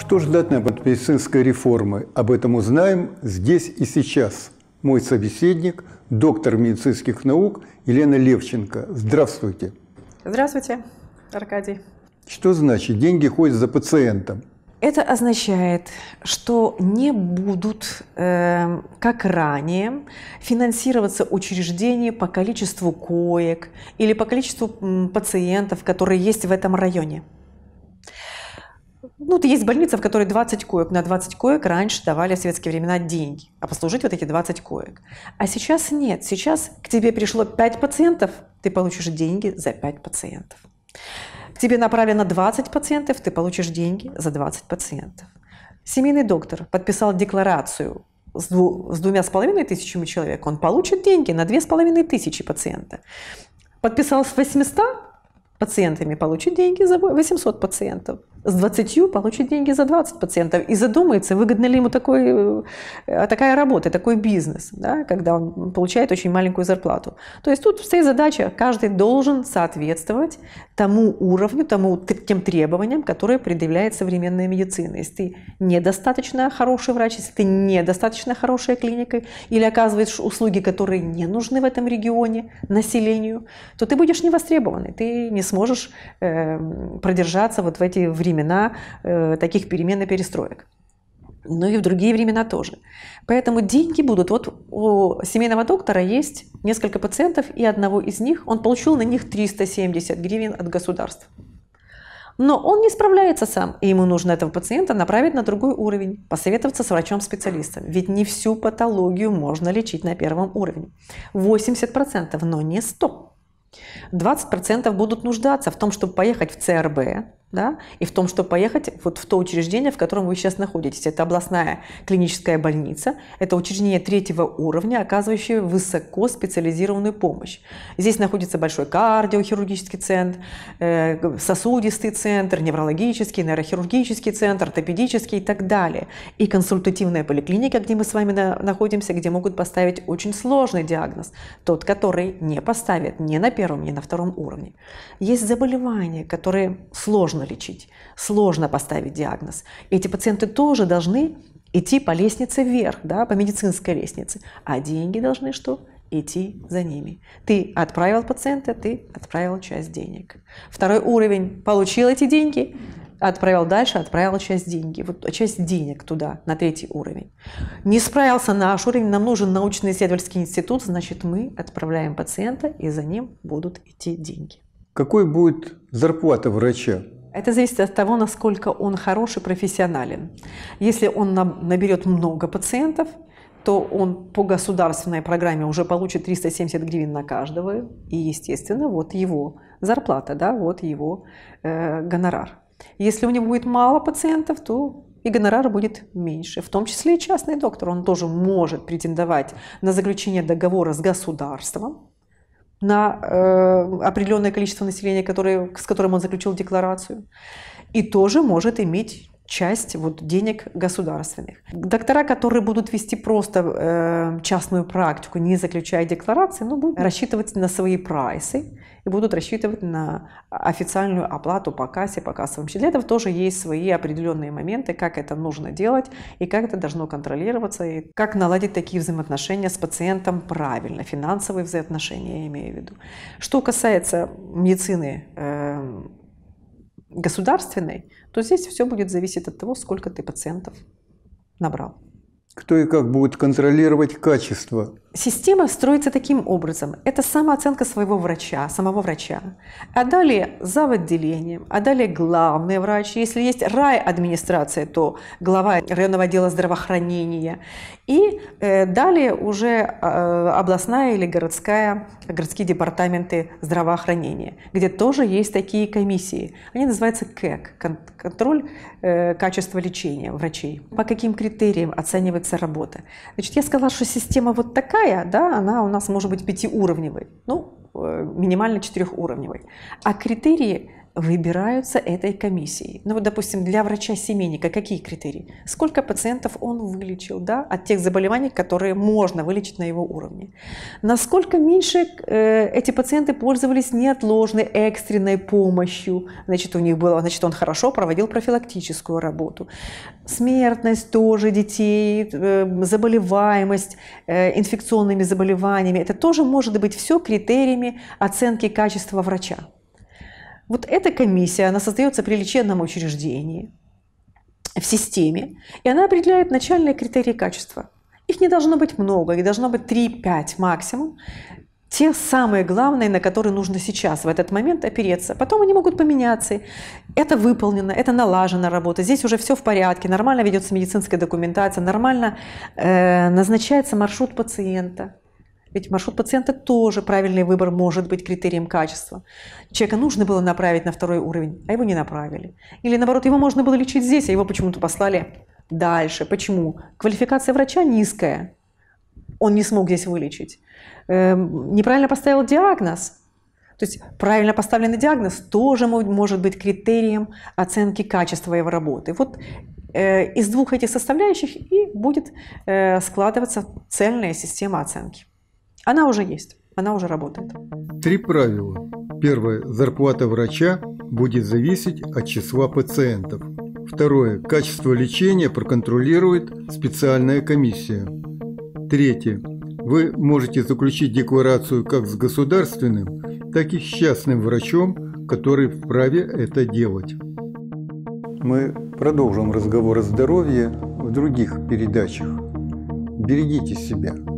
Что ждать нам от медицинской реформы? Об этом узнаем здесь и сейчас. Мой собеседник, доктор медицинских наук Елена Левченко. Здравствуйте. Здравствуйте, Аркадий. Что значит «деньги ходят за пациентом»? Это означает, что не будут, как ранее, финансироваться учреждения по количеству коек или по количеству пациентов, которые есть в этом районе. Ну, есть больница, в которой 20 коек. На 20 коек раньше давали в советские времена деньги, а послужить вот эти 20 коек. А сейчас нет. Сейчас к тебе пришло 5 пациентов, ты получишь деньги за 5 пациентов. Тебе направлено 20 пациентов, ты получишь деньги за 20 пациентов. Семейный доктор подписал декларацию с 2500 человек, он получит деньги на 2500 пациента. Подписал с 800 пациентами, получит деньги за 800 пациентов. С 20 получит деньги за 20 пациентов. И задумается, выгодна ли ему такая работа, такой бизнес, да, когда он получает очень маленькую зарплату. То есть тут вся задача, каждый должен соответствовать тому уровню, тем требованиям, которые предъявляет современная медицина. Если ты недостаточно хороший врач, если ты недостаточно хорошая клиника или оказываешь услуги, которые не нужны в этом регионе населению, то ты будешь невостребованный, ты не сможешь продержаться вот в эти времена таких перемен и перестроек. Ну и в другие времена тоже. Поэтому деньги будут. Вот у семейного доктора есть несколько пациентов, и одного из них, он получил на них 370 гривен от государства. Но он не справляется сам, и ему нужно этого пациента направить на другой уровень, посоветоваться с врачом-специалистом. Ведь не всю патологию можно лечить на первом уровне. 80%, но не 100%. 20% будут нуждаться в том, чтобы поехать в ЦРБ, да, и в том, чтобы поехать вот в то учреждение, в котором вы сейчас находитесь. Это областная клиническая больница, это учреждение третьего уровня, оказывающее высокоспециализированную помощь. Здесь находится большой кардиохирургический центр, сосудистый центр, неврологический, нейрохирургический центр, ортопедический и так далее. И консультативная поликлиника, где мы с вами находимся, где могут поставить очень сложный диагноз, тот, который не поставят ни на первом, ни на втором уровне. Есть заболевания, которые сложно лечить, сложно поставить диагноз. Эти пациенты тоже должны идти по лестнице вверх, да, по медицинской лестнице, а деньги должны что? Идти за ними. Ты отправил пациента, ты отправил часть денег. Второй уровень получил эти деньги, отправил дальше, отправил часть денег туда, на третий уровень. Не справился наш уровень, нам нужен научно-исследовательский институт, значит, мы отправляем пациента, и за ним будут идти деньги. Какой будет зарплата врача? Это зависит от того, насколько он хороший, профессионален. Если он наберет много пациентов, то он по государственной программе уже получит 370 гривен на каждого. И, естественно, вот его зарплата, да, вот его гонорар. Если у него будет мало пациентов, то и гонорар будет меньше. В том числе и частный доктор. Он тоже может претендовать на заключение договора с государством на определенное количество населения, с которым он заключил декларацию, и тоже может иметь часть вот денег государственных. Доктора, которые будут вести просто частную практику, не заключая декларации, но будут рассчитывать на свои прайсы и будут рассчитывать на официальную оплату по кассе, по кассовым счетам. Для этого тоже есть свои определенные моменты, как это нужно делать и как это должно контролироваться, и как наладить такие взаимоотношения с пациентом правильно, финансовые взаимоотношения я имею в виду. Что касается медицины государственной, то здесь все будет зависеть от того, сколько ты пациентов набрал. Кто и как будет контролировать качество? Система строится таким образом. Это самооценка своего врача, самого врача. А далее зав. Отделением, а далее главный врач. Если есть райадминистрация, то глава районного отдела здравоохранения. И далее уже областная или городские департаменты здравоохранения, где тоже есть такие комиссии. Они называются КЭК, контроль качества лечения врачей. По каким критериям оценивается работа. Значит, я сказала, что система вот такая, да, она у нас может быть пятиуровневой, ну, минимально четырехуровневой. А критерии выбираются этой комиссией. Ну вот, допустим, для врача-семейника какие критерии? Сколько пациентов он вылечил, да, от тех заболеваний, которые можно вылечить на его уровне? Насколько меньше эти пациенты пользовались неотложной, экстренной помощью? Значит, у них было, значит, он хорошо проводил профилактическую работу. Смертность тоже детей, заболеваемость инфекционными заболеваниями. Это тоже может быть все критериями оценки качества врача. Вот эта комиссия, она создается при лечебном учреждении, в системе, и она определяет начальные критерии качества. Их не должно быть много, их должно быть 3-5 максимум. Те самые главные, на которые нужно сейчас, в этот момент опереться. Потом они могут поменяться. Это выполнено, это налажена работа, здесь уже все в порядке, нормально ведется медицинская документация, нормально назначается маршрут пациента. Ведь маршрут пациента тоже правильный выбор может быть критерием качества. Человека нужно было направить на второй уровень, а его не направили. Или наоборот, его можно было лечить здесь, а его почему-то послали дальше. Почему? Квалификация врача низкая. Он не смог здесь вылечить. Неправильно поставил диагноз. То есть правильно поставленный диагноз тоже может быть критерием оценки качества его работы. Вот из двух этих составляющих и будет складываться цельная система оценки. Она уже есть, она уже работает. 3 правила. Первое. Зарплата врача будет зависеть от числа пациентов. Второе. Качество лечения проконтролирует специальная комиссия. Третье. Вы можете заключить декларацию как с государственным, так и с частным врачом, который вправе это делать. Мы продолжим разговор о здоровье в других передачах. Берегите себя.